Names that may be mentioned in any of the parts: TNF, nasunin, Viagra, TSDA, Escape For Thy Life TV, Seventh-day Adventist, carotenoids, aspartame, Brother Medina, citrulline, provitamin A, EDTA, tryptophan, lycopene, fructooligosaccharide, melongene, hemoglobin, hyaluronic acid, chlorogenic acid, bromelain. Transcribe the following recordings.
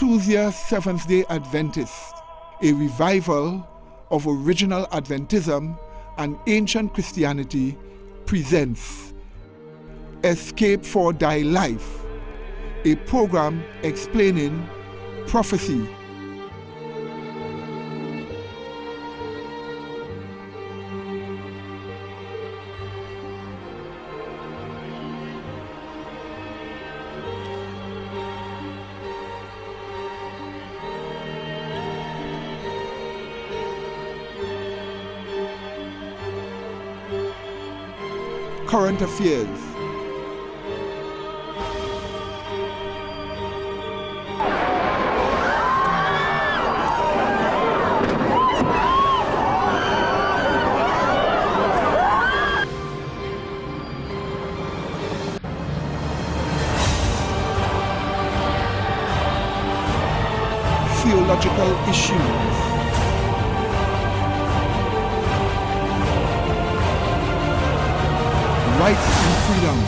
to their Seventh-day Adventists, a revival of original Adventism and ancient Christianity presents Escape For Thy Life, a program explaining prophecy. Current affairs. Theological issues. Rights and freedom.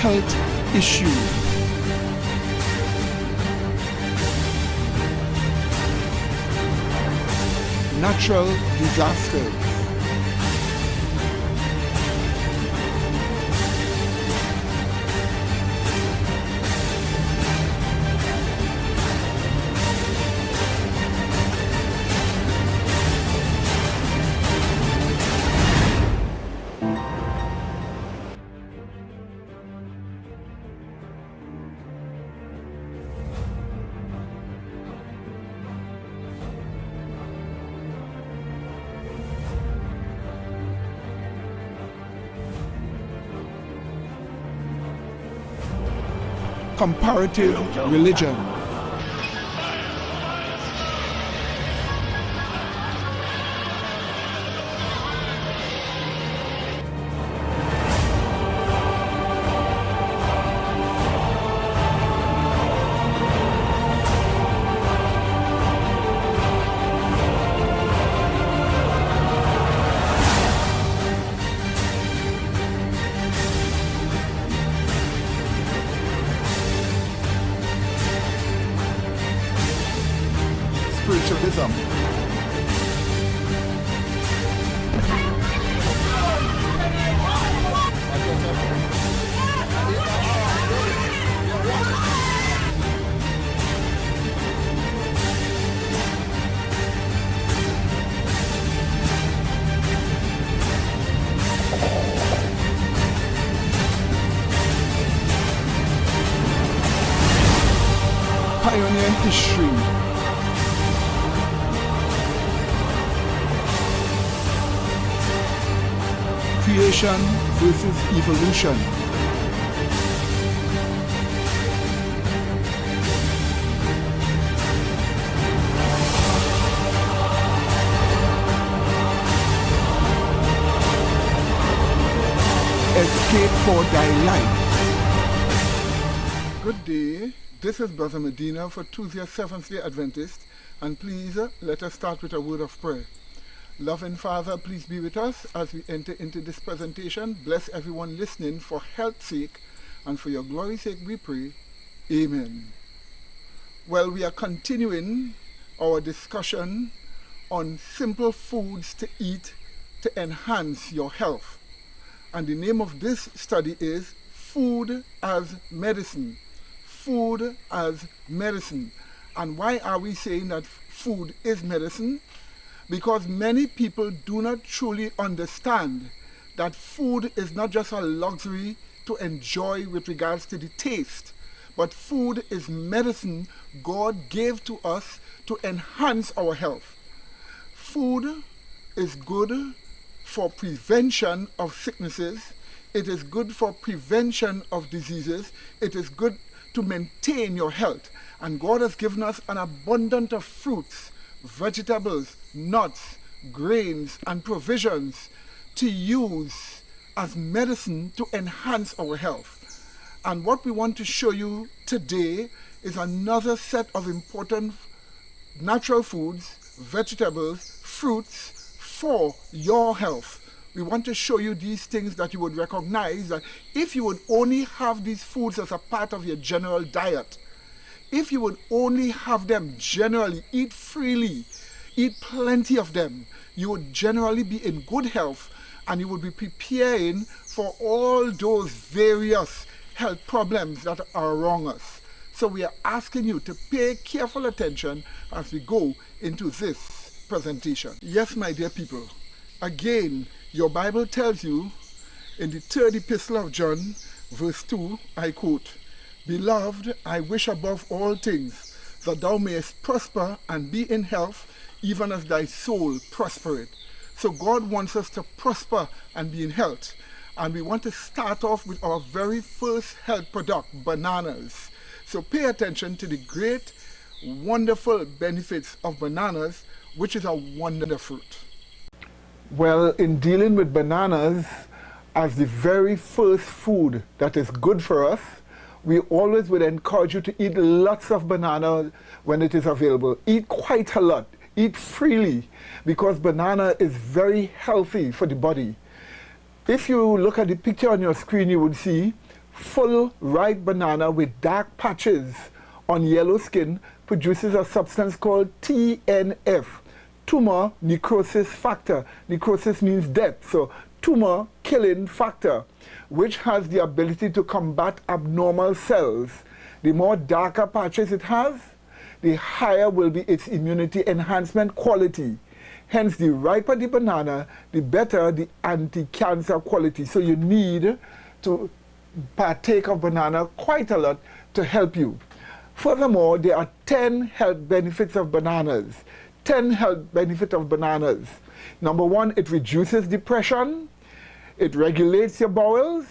Health issues. Natural disasters. Comparative religion. Spiritualism. Pioneer history. Creation versus evolution. Escape for Thy Life. Good day. This is Brother Medina for Tuesday, Seventh-day Adventist, and please let us start with a word of prayer. Loving Father, please be with us as we enter into this presentation. Bless everyone listening for health's sake and for your glory's sake we pray. Amen. Well, we are continuing our discussion on simple foods to eat to enhance your health. And the name of this study is Food as Medicine. Food as Medicine. And why are we saying that food is medicine? Because many people do not truly understand that food is not just a luxury to enjoy with regards to the taste, but food is medicine God gave to us to enhance our health. Food is good for prevention of sicknesses. It is good for prevention of diseases. It is good to maintain your health. And God has given us an abundance of fruits, vegetables, nuts, grains, and provisions to use as medicine to enhance our health. And what we want to show you today is another set of important natural foods, vegetables, fruits, for your health. We want to show you these things that you would recognize, that if you would only have these foods as a part of your general diet, if you would only have them generally, eat freely, eat plenty of them, you would generally be in good health, and you would be preparing for all those various health problems that are around us. So we are asking you to pay careful attention as we go into this presentation. Yes, my dear people, again, your Bible tells you in the 3rd epistle of John, verse 2, I quote, "Beloved, I wish above all things that thou mayest prosper and be in health, even as thy soul prospereth." So God wants us to prosper and be in health. And we want to start off with our very first health product, bananas. So pay attention to the great, wonderful benefits of bananas, which is a wonderful fruit. Well, in dealing with bananas as the very first food that is good for us, we always would encourage you to eat lots of banana when it is available. Eat quite a lot. Eat freely, because banana is very healthy for the body. If you look at the picture on your screen, you would see full ripe banana with dark patches on yellow skin produces a substance called TNF, tumor necrosis factor. Necrosis means death, so tumor killing factor, which has the ability to combat abnormal cells. The more darker patches it has, the higher will be its immunity enhancement quality. Hence, the riper the banana, the better the anti-cancer quality. So you need to partake of banana quite a lot to help you. Furthermore, there are 10 health benefits of bananas. 10 health benefits of bananas. Number one, it reduces depression. It regulates your bowels.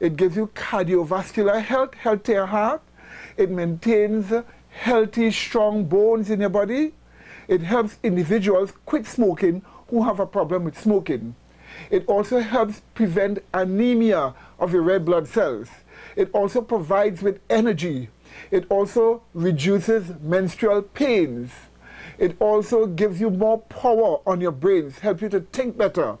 It gives you cardiovascular health, healthier heart. It maintains healthy, strong bones in your body. It helps individuals quit smoking who have a problem with smoking. It also helps prevent anemia of your red blood cells. It also provides with energy. It also reduces menstrual pains. It also gives you more power on your brains, helps you to think better.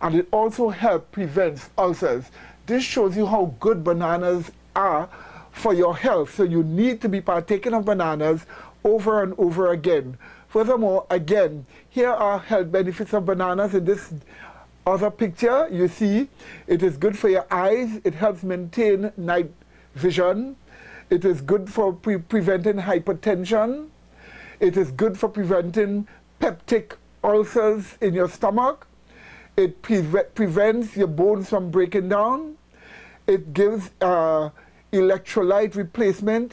And it also helps prevent ulcers. This shows you how good bananas are for your health. So you need to be partaking of bananas over and over again. Furthermore, again, here are health benefits of bananas. In this other picture, you see it is good for your eyes. It helps maintain night vision. It is good for preventing hypertension. It is good for preventing peptic ulcers in your stomach. It prevents your bones from breaking down. It gives electrolyte replacement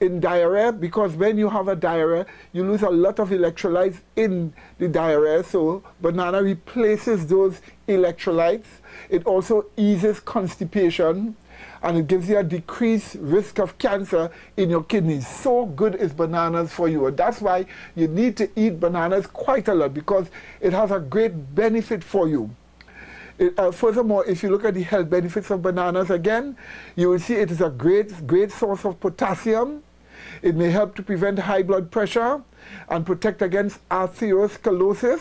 in diarrhea, because when you have a diarrhea, you lose a lot of electrolytes in the diarrhea, so banana replaces those electrolytes. It also eases constipation, and it gives you a decreased risk of cancer in your kidneys. So good is bananas for you. And that's why you need to eat bananas quite a lot, because it has a great benefit for you. Furthermore, if you look at the health benefits of bananas again, you will see it is a great source of potassium. It may help to prevent high blood pressure and protect against atherosclerosis.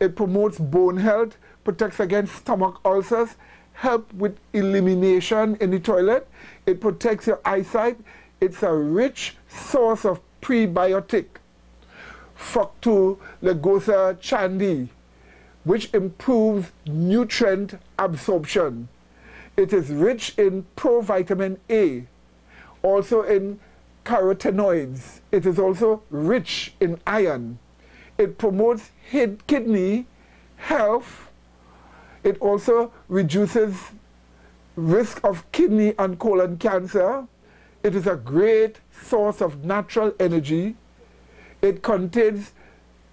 It promotes bone health, protects against stomach ulcers, helps with elimination in the toilet. It protects your eyesight. It's a rich source of prebiotic, fructooligosaccharide, which improves nutrient absorption. It is rich in provitamin A, also in carotenoids. It is also rich in iron. It promotes kidney health. It also reduces risk of kidney and colon cancer. It is a great source of natural energy. It contains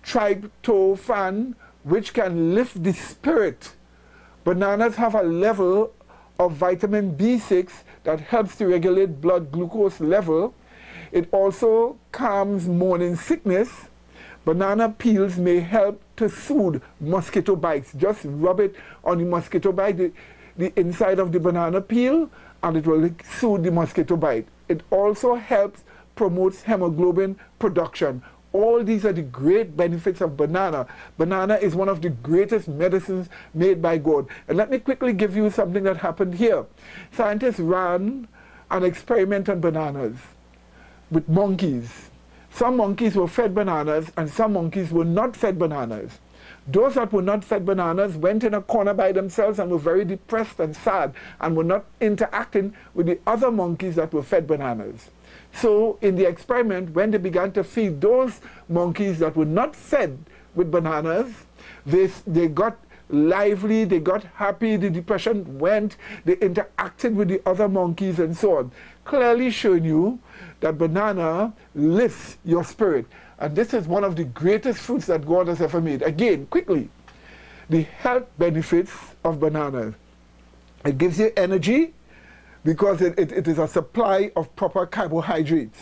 tryptophan, which can lift the spirit. Bananas have a level of vitamin B6 that helps to regulate blood glucose level. It also calms morning sickness. Banana peels may help to soothe mosquito bites. Just rub it on the mosquito bite, the inside of the banana peel, and it will soothe the mosquito bite. It also helps promote hemoglobin production. All these are the great benefits of banana. Banana is one of the greatest medicines made by God. And let me quickly give you something that happened here. Scientists ran an experiment on bananas with monkeys. Some monkeys were fed bananas and some monkeys were not fed bananas. Those that were not fed bananas went in a corner by themselves and were very depressed and sad and were not interacting with the other monkeys that were fed bananas. So in the experiment, when they began to feed those monkeys that were not fed with bananas, they got lively, they got happy, the depression went, they interacted with the other monkeys and so on. Clearly showing you that banana lifts your spirit. And this is one of the greatest fruits that God has ever made. Again, quickly, the health benefits of bananas. It gives you energy because it is a supply of proper carbohydrates.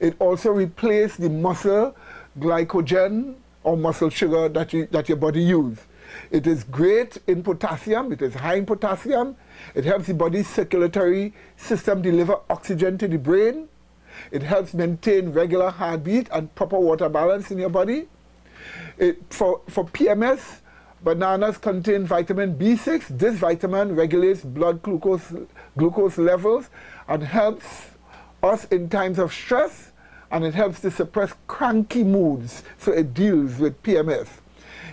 It also replaces the muscle glycogen or muscle sugar that your body uses. It is great in potassium, it is high in potassium. It helps the body's circulatory system deliver oxygen to the brain. It helps maintain regular heartbeat and proper water balance in your body. For PMS, bananas contain vitamin B6. This vitamin regulates blood glucose levels and helps us in times of stress, and it helps to suppress cranky moods, so it deals with PMS.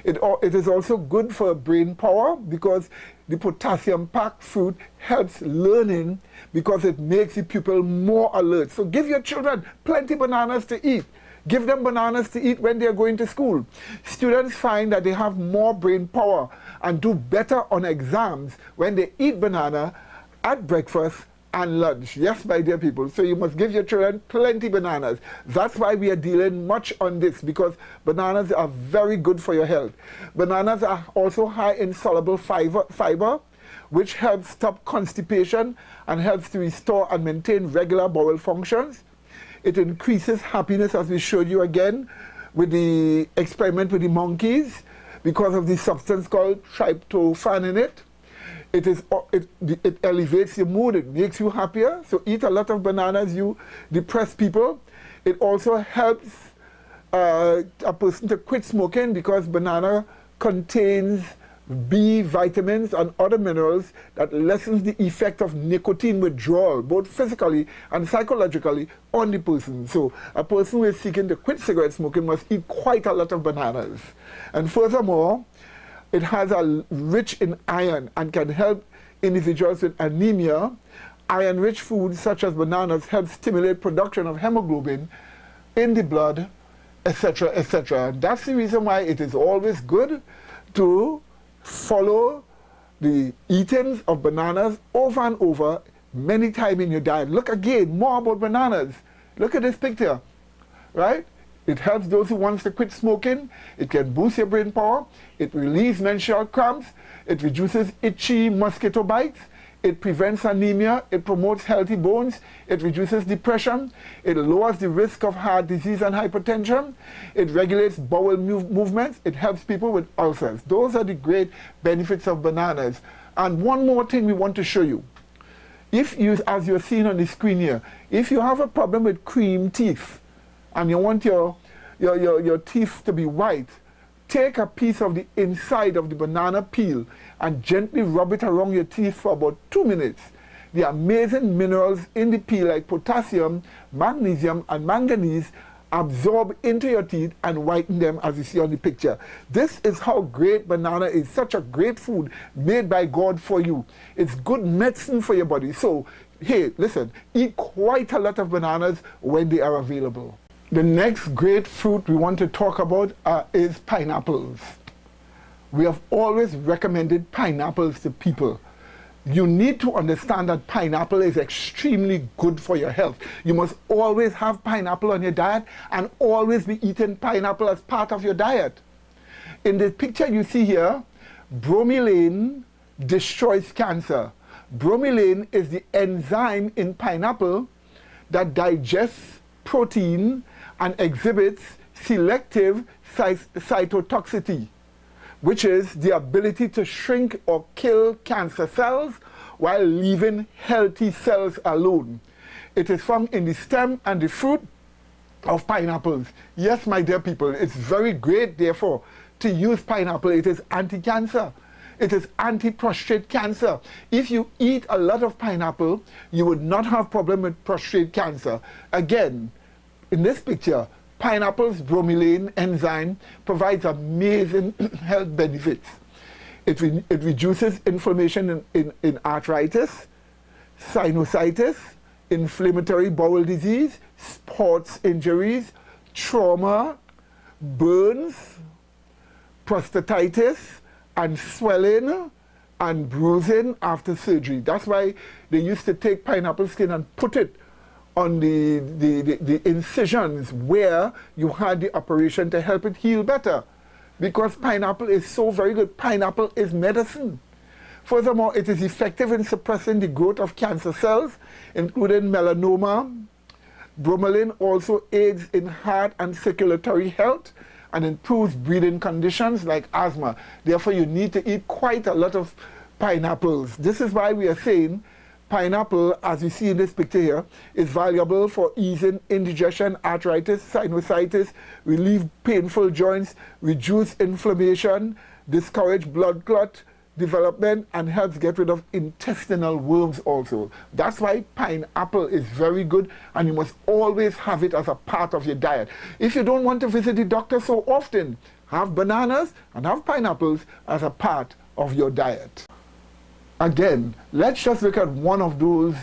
It is also good for brain power because the potassium-packed fruit helps learning because it makes the pupil more alert. So give your children plenty of bananas to eat. Give them bananas to eat when they are going to school. Students find that they have more brain power and do better on exams when they eat banana at breakfast and lunch. Yes, my dear people, so you must give your children plenty of bananas. That's why we are dealing much on this, because bananas are very good for your health. Bananas are also high in soluble fiber, which helps stop constipation and helps to restore and maintain regular bowel functions. It increases happiness, as we showed you again with the experiment with the monkeys, because of the substance called tryptophan in it. It elevates your mood, it makes you happier. So eat a lot of bananas, you depress people. It also helps a person to quit smoking because banana contains B vitamins and other minerals that lessens the effect of nicotine withdrawal, both physically and psychologically, on the person. So a person who is seeking to quit cigarette smoking must eat quite a lot of bananas. And furthermore, it has a rich in iron and can help individuals with anemia. Iron-rich foods such as bananas help stimulate production of hemoglobin in the blood, etc., etc. And that's the reason why it is always good to follow the eatings of bananas over and over, many times in your diet. Look again, more about bananas. Look at this picture, right? It helps those who want to quit smoking. It can boost your brain power. It relieves menstrual cramps. It reduces itchy mosquito bites. It prevents anemia. It promotes healthy bones. It reduces depression. It lowers the risk of heart disease and hypertension. It regulates bowel movements. It helps people with ulcers. Those are the great benefits of bananas. And one more thing we want to show you. If you, as you're seeing on the screen here, if you have a problem with cream teeth, and you want your teeth to be white, take a piece of the inside of the banana peel and gently rub it around your teeth for about 2 minutes. The amazing minerals in the peel, like potassium, magnesium, and manganese, absorb into your teeth and whiten them, as you see on the picture. This is how great banana is, such a great food made by God for you. It's good medicine for your body. So, hey, listen, eat quite a lot of bananas when they are available. The next great fruit we want to talk about is pineapples. We have always recommended pineapples to people. You need to understand that pineapple is extremely good for your health. You must always have pineapple on your diet and always be eating pineapple as part of your diet. In the picture you see here, bromelain destroys cancer. Bromelain is the enzyme in pineapple that digests protein and exhibits selective cytotoxicity, which is the ability to shrink or kill cancer cells while leaving healthy cells alone. It is found in the stem and the fruit. of pineapples. Yes, my dear people, it's very great, therefore, to use pineapple. It is anti-cancer. It is anti-prostate cancer. If you eat a lot of pineapple, you would not have problem with prostate cancer. Again, in this picture, pineapple's bromelain enzyme provides amazing health benefits. It reduces inflammation in arthritis, sinusitis, inflammatory bowel disease, sports injuries, trauma, burns, prostatitis, and swelling and bruising after surgery. That's why they used to take pineapple skin and put it on the incisions where you had the operation to help it heal better, because pineapple is so very good. Pineapple is medicine. Furthermore, it is effective in suppressing the growth of cancer cells, including melanoma. Bromelain also aids in heart and circulatory health and improves breathing conditions like asthma. Therefore, you need to eat quite a lot of pineapples. This is why we are saying pineapple, as you see in this picture here, is valuable for easing indigestion, arthritis, sinusitis, relieve painful joints, reduce inflammation, discourage blood clot development, and helps get rid of intestinal worms also. That's why pineapple is very good, and you must always have it as a part of your diet. If you don't want to visit the doctor so often, have bananas and have pineapples as a part of your diet. Again, let's just look at one of those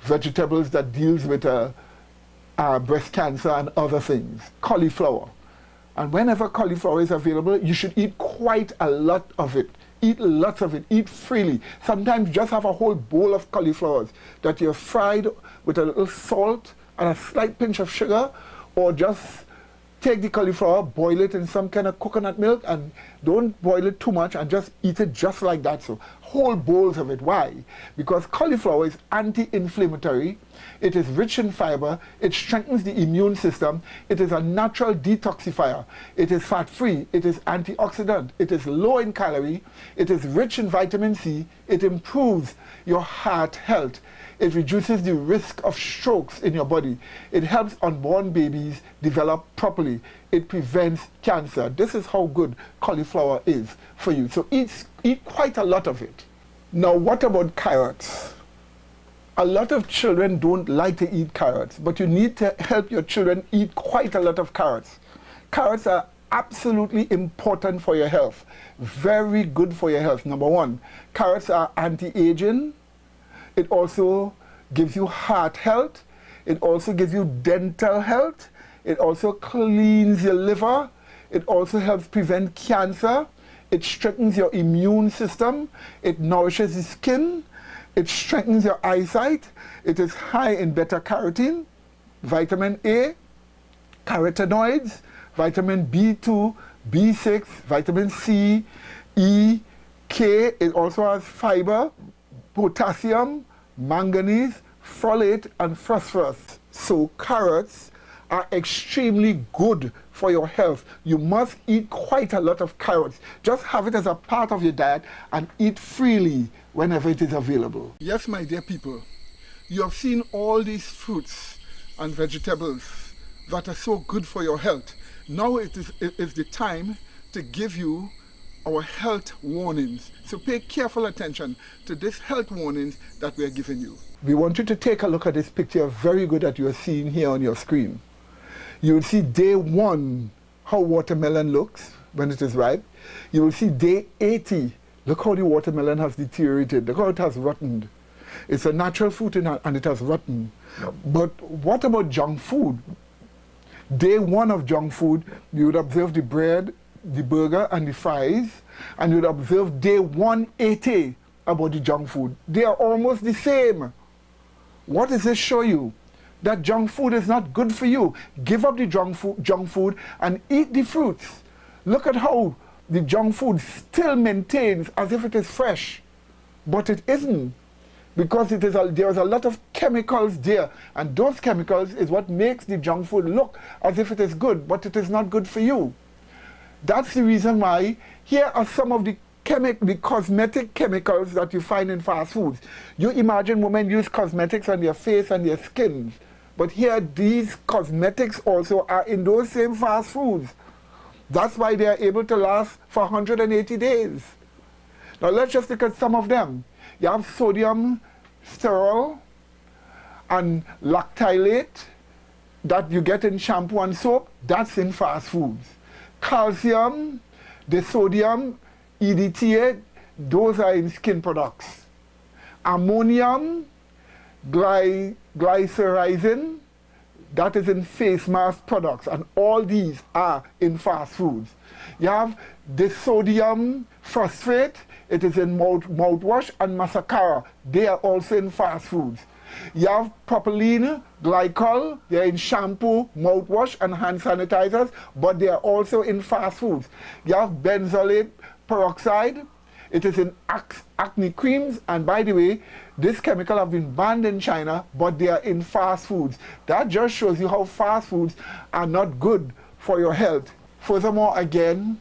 vegetables that deals with breast cancer and other things, cauliflower. And whenever cauliflower is available, you should eat quite a lot of it. Eat lots of it. Eat freely. Sometimes just have a whole bowl of cauliflowers that you've fried with a little salt and a slight pinch of sugar, or just take the cauliflower, boil it in some kind of coconut milk, and don't boil it too much, and just eat it just like that. So whole bowls of it. Why? Because cauliflower is anti-inflammatory, it is rich in fiber, it strengthens the immune system, it is a natural detoxifier, it is fat-free, it is antioxidant, it is low in calorie, it is rich in vitamin C, it improves your heart health, it reduces the risk of strokes in your body, it helps unborn babies develop properly, it prevents cancer. This is how good cauliflower is for you. So eat quite a lot of it. Now, what about carrots? A lot of children don't like to eat carrots, but you need to help your children eat quite a lot of carrots. Carrots are absolutely important for your health. Very good for your health. Number one, carrots are anti-aging. It also gives you heart health. It also gives you dental health. It also cleans your liver. It also helps prevent cancer. It strengthens your immune system. It nourishes the skin. It strengthens your eyesight. It is high in beta-carotene, vitamin A, carotenoids, vitamin B2, B6, vitamin C, E, K. It also has fiber, potassium, manganese, folate, and phosphorus. So carrots are extremely good for your health. You must eat quite a lot of carrots. Just have it as a part of your diet and eat freely whenever it is available. Yes, my dear people, you have seen all these fruits and vegetables that are so good for your health. Now it is the time to give you our health warnings. So pay careful attention to these health warnings that we are giving you. We want you to take a look at this picture very good that you are seeing here on your screen. You will see day 1, how watermelon looks when it is ripe. You will see day 80, look how the watermelon has deteriorated, look how it has rottened. It's a natural fruit and it has rotten. Yep. But what about junk food? Day 1 of junk food, you would observe the bread, the burger, and the fries, and you would observe day 180 about the junk food. They are almost the same. What does this show you? That junk food is not good for you. Give up the junk food and eat the fruits. Look at how the junk food still maintains as if it is fresh, but it isn't, because there is a lot of chemicals there, and those chemicals is what makes the junk food look as if it is good, but it is not good for you. That's the reason why here are some of the cosmetic chemicals that you find in fast foods. You imagine women use cosmetics on their face and their skin. But here, these cosmetics also are in those same fast foods. That's why they are able to last for 180 days. Now let's just look at some of them. You have sodium sterol and lactylate that you get in shampoo and soap. That's in fast foods. Calcium, disodium, EDTA, those are in skin products. Ammonium, glycerizin, that is in face mask products, and all these are in fast foods. You have disodium phosphate, it is in mouthwash and mascara, they are also in fast foods. You have propylene glycol, they are in shampoo, mouthwash and hand sanitizers, but they are also in fast foods. You have benzoate peroxide, it is in acne creams, and by the way, this chemical have been banned in China, but they are in fast foods. That just shows you how fast foods are not good for your health. Furthermore, again,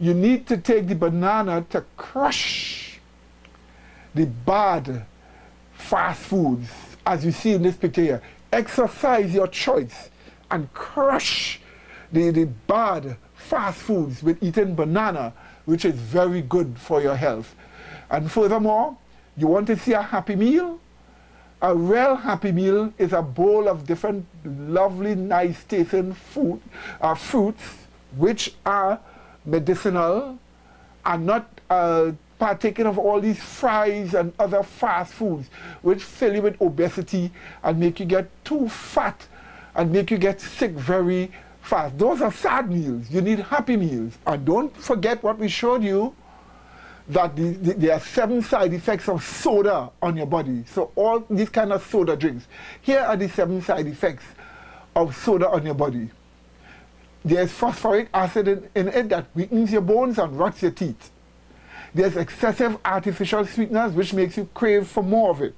you need to take the banana to crush the bad fast foods, as you see in this picture here. Exercise your choice and crush the bad fast foods with eating banana, which is very good for your health. And furthermore, you want to see a happy meal? A real happy meal is a bowl of different lovely, nice tasting food, fruits, which are medicinal and not partaking of all these fries and other fast foods, which fill you with obesity and make you get too fat and make you get sick very fast. Those are sad meals. You need happy meals. And don't forget what we showed you, that there are 7 side effects of soda on your body. So all these kind of soda drinks. Here are the 7 side effects of soda on your body. There's phosphoric acid in it that weakens your bones and rots your teeth. There's excessive artificial sweeteners, which makes you crave for more of it.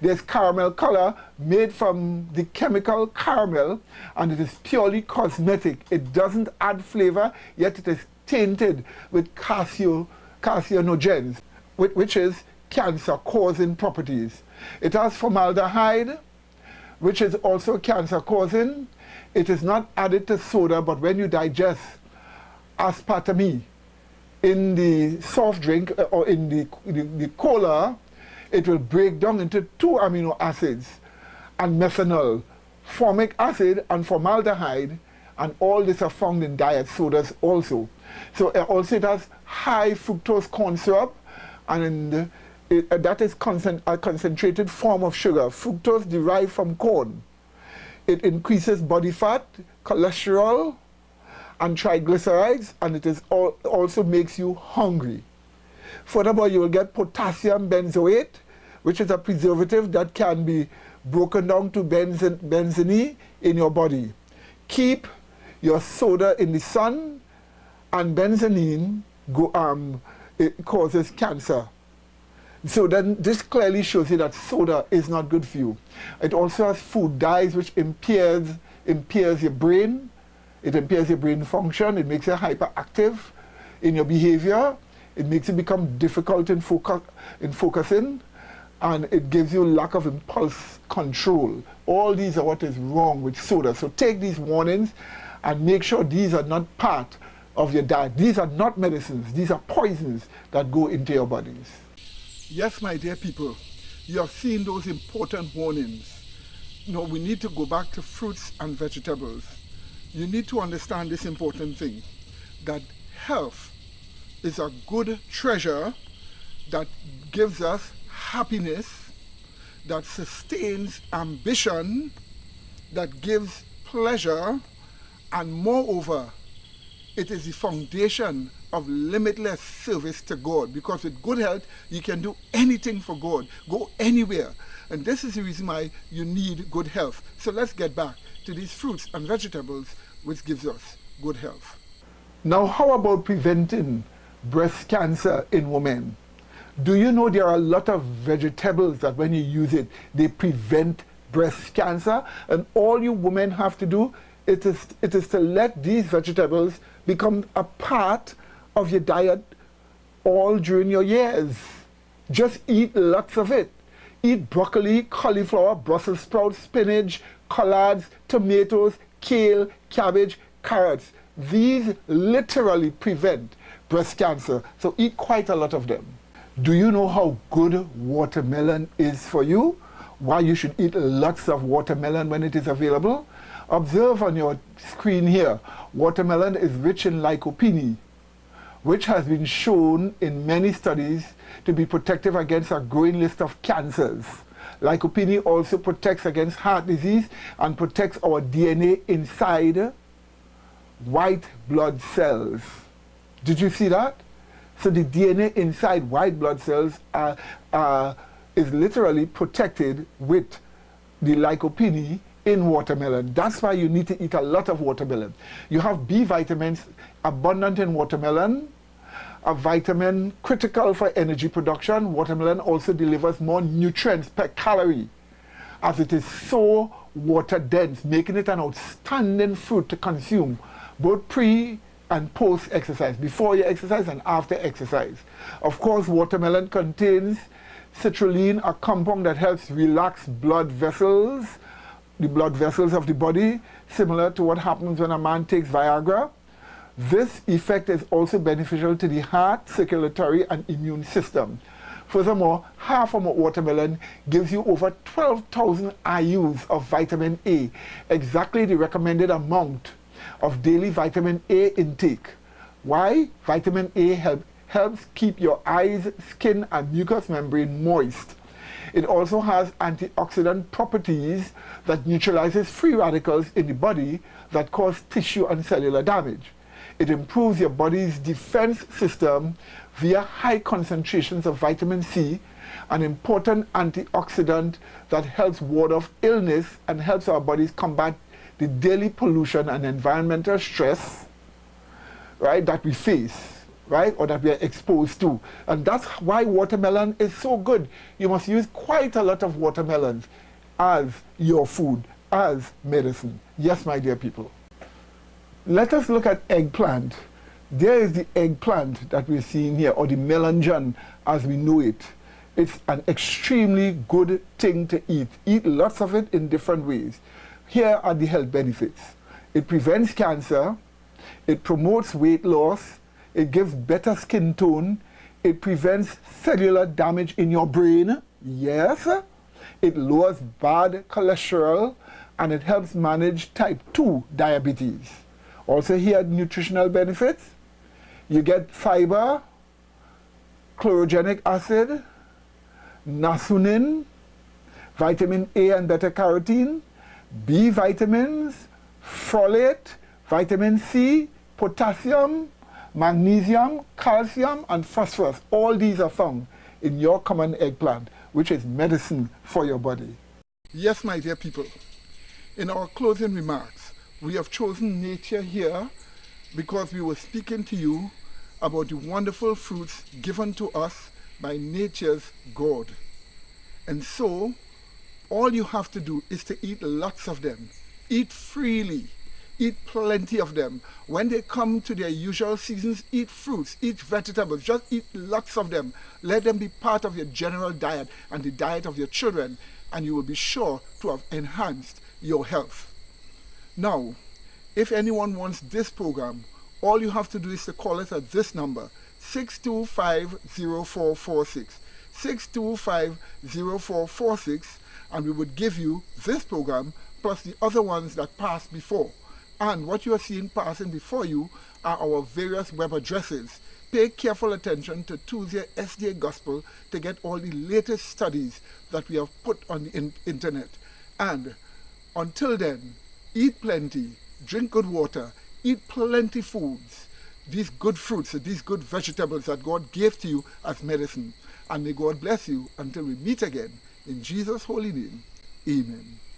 There's caramel color made from the chemical caramel, and it is purely cosmetic. It doesn't add flavor, yet it is tainted with carcinogens, which is cancer-causing properties. It has formaldehyde, which is also cancer-causing. It is not added to soda, but when you digest aspartame in the soft drink or in the cola, it will break down into 2 amino acids and methanol, formic acid and formaldehyde, and all these are found in diet sodas also. So also it has high fructose corn syrup, and that is a concentrated form of sugar, fructose derived from corn. It increases body fat, cholesterol, and triglycerides, and it is also makes you hungry. Furthermore, you will get potassium benzoate, which is a preservative that can be broken down to benzene in your body. Keep your soda in the sun, and benzenine it causes cancer. So then this clearly shows you that soda is not good for you. It also has food dyes, which impairs your brain. It impairs your brain function. It makes you hyperactive in your behavior. It makes you become difficult in focusing, and it gives you lack of impulse control. All these are what is wrong with soda. So take these warnings and make sure these are not part of your diet. These are not medicines. These are poisons that go into your bodies. Yes, my dear people, you have seen those important warnings. No, we need to go back to fruits and vegetables. You need to understand this important thing, that health is a good treasure that gives us happiness, that sustains ambition, that gives pleasure, and moreover, it is the foundation of limitless service to God, because with good health, you can do anything for God, go anywhere. And this is the reason why you need good health. So let's get back to these fruits and vegetables, which gives us good health. Now, how about preventing breast cancer in women? Do you know there are a lot of vegetables that when you use it, they prevent breast cancer? And all you women have to do, it is to let these vegetables become a part of your diet all during your years. Just eat lots of it. Eat broccoli, cauliflower, Brussels sprouts, spinach, collards, tomatoes, kale, cabbage, carrots. These literally prevent breast cancer, so eat quite a lot of them. Do you know how good watermelon is for you? Why you should eat lots of watermelon when it is available? Observe on your screen here, watermelon is rich in lycopene, which has been shown in many studies to be protective against a growing list of cancers. Lycopene also protects against heart disease and protects our DNA inside white blood cells. Did you see that? So the DNA inside white blood cells is literally protected with the lycopene in watermelon. That's why you need to eat a lot of watermelon. You have B vitamins abundant in watermelon, a vitamin critical for energy production. Watermelon also delivers more nutrients per calorie, as it is so water dense, making it an outstanding fruit to consume, both pre and post exercise, before your exercise and after exercise. Of course, watermelon contains citrulline, a compound that helps relax blood vessels, the blood vessels of the body, similar to what happens when a man takes Viagra. This effect is also beneficial to the heart, circulatory, and immune system. Furthermore, half of a watermelon gives you over 12,000 IUs of vitamin A, exactly the recommended amount of daily vitamin A intake. Why? Vitamin A helps keep your eyes, skin, and mucous membrane moist. It also has antioxidant properties that neutralizes free radicals in the body that cause tissue and cellular damage. It improves your body's defense system via high concentrations of vitamin C, an important antioxidant that helps ward off illness and helps our bodies combat the daily pollution and environmental stress, right, that we face, right, or that we are exposed to. And that's why watermelon is so good. You must use quite a lot of watermelons as your food, as medicine. Yes, my dear people. Let us look at eggplant. There is the eggplant that we're seeing here, or the melongene as we know it. It's an extremely good thing to eat. Eat lots of it in different ways. Here are the health benefits. It prevents cancer, it promotes weight loss, it gives better skin tone, it prevents cellular damage in your brain, yes, it lowers bad cholesterol, and it helps manage type 2 diabetes. Also here, nutritional benefits. You get fiber, chlorogenic acid, nasunin, vitamin A and beta-carotene, B vitamins, folate, vitamin C, potassium, magnesium, calcium, and phosphorus. All these are found in your common eggplant, which is medicine for your body. Yes, my dear people, in our closing remarks, we have chosen nature here because we were speaking to you about the wonderful fruits given to us by nature's God. And so, all you have to do is to eat lots of them. Eat freely. Eat plenty of them. When they come to their usual seasons, eat fruits, eat vegetables. Just eat lots of them. Let them be part of your general diet and the diet of your children, and you will be sure to have enhanced your health. Now, if anyone wants this program, all you have to do is to call us at this number, 625-0446. 625-0446. And we would give you this program plus the other ones that passed before. And what you are seeing passing before you are our various web addresses. Pay careful attention to TSDA Gospel to get all the latest studies that we have put on the internet. And until then, eat plenty, drink good water, eat plenty foods, these good fruits, these good vegetables that God gave to you as medicine. And may God bless you until we meet again. In Jesus' holy name, amen.